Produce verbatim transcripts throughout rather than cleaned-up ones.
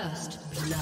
First blood.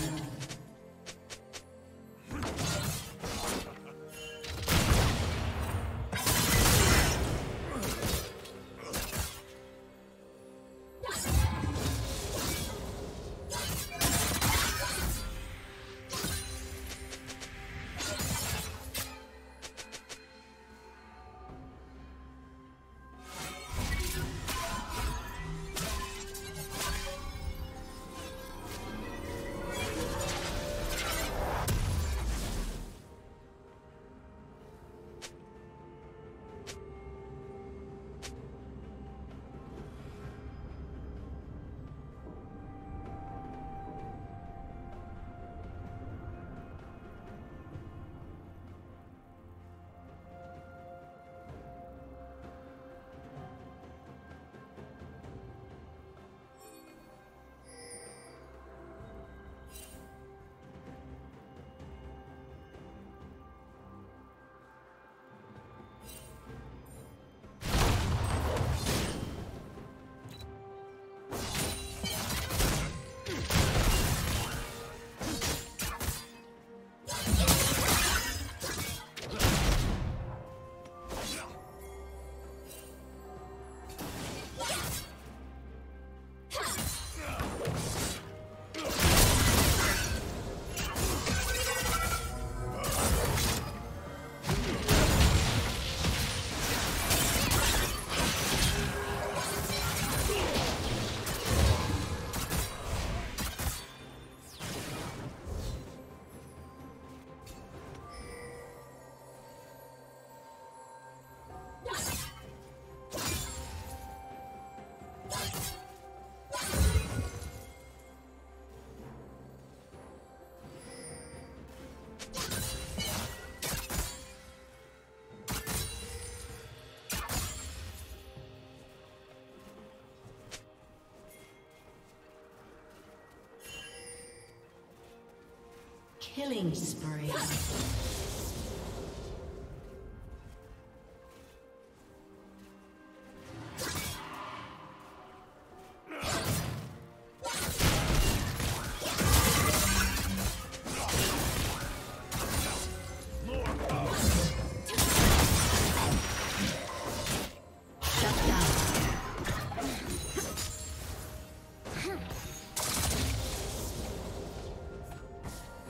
Killing spree.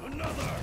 Another!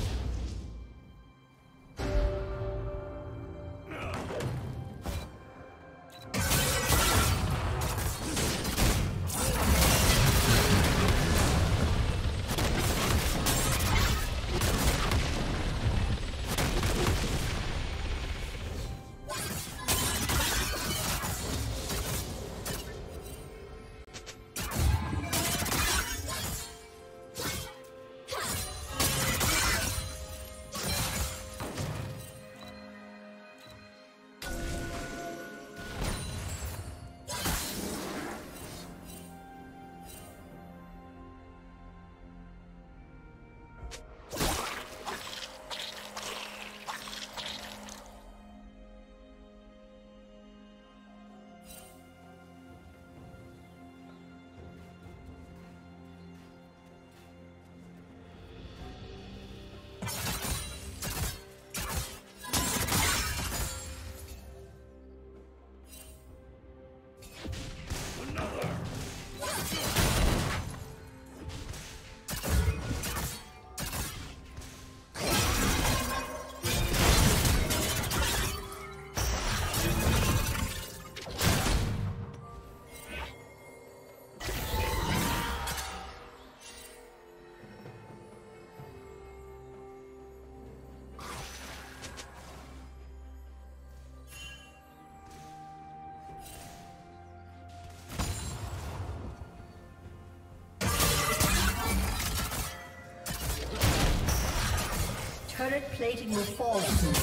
Turret plating will fall soon.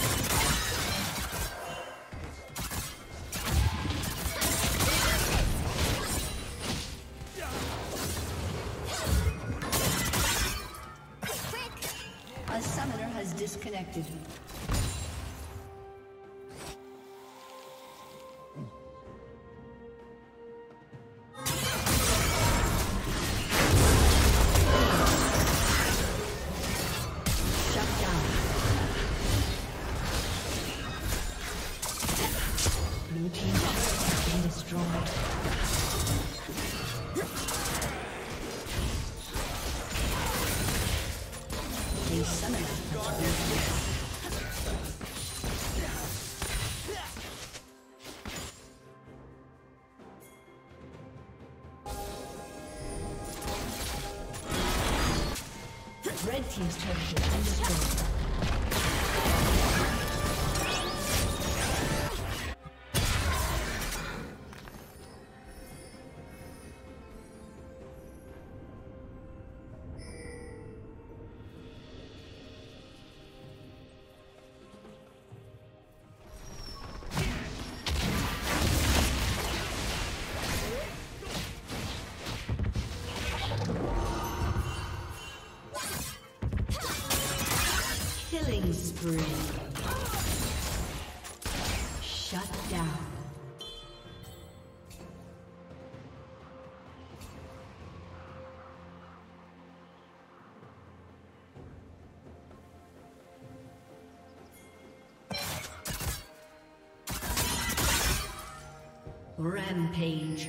A summoner has disconnected. Red team's turret has been destroyed. Shut down. Rampage.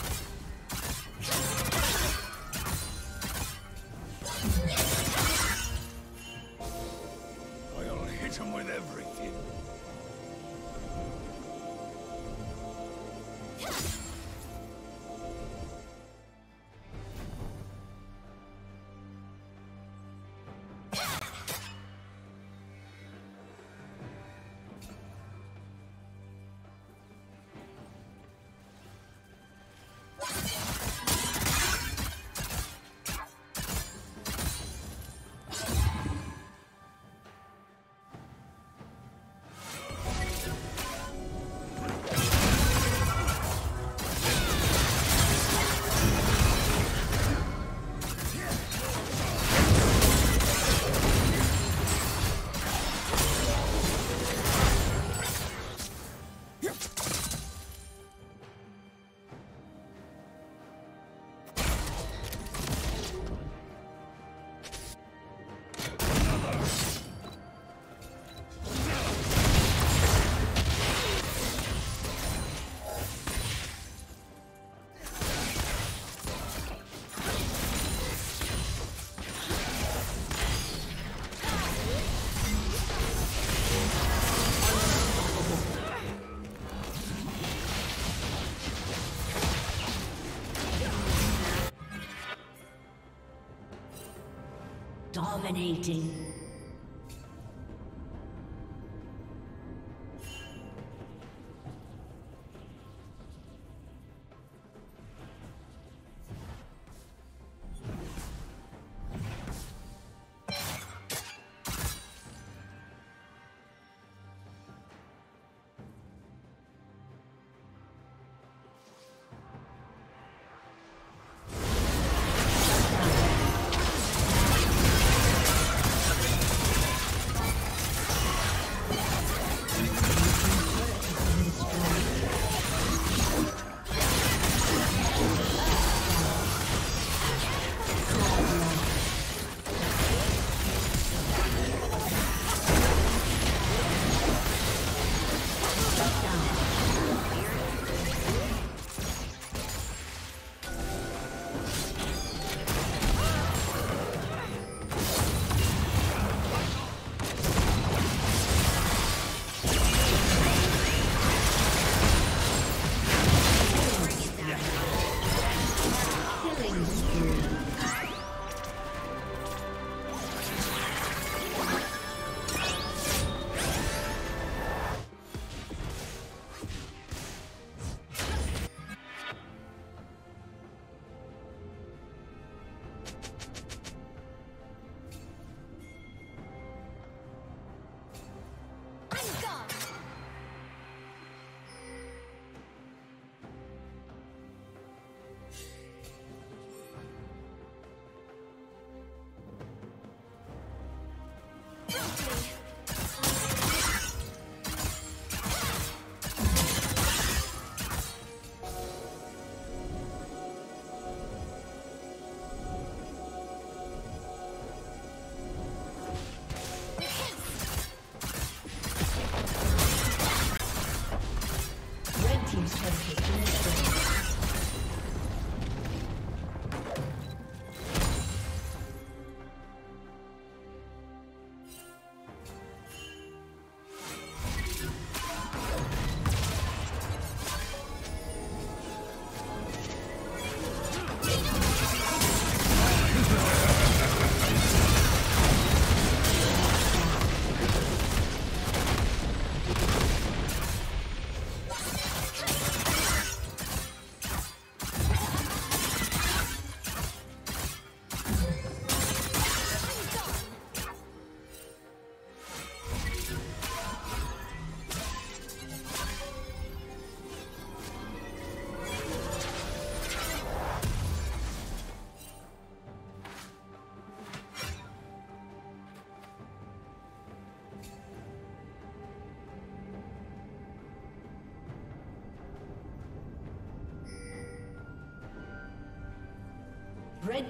Dominating. Red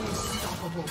Unstoppable.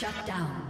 Shut down.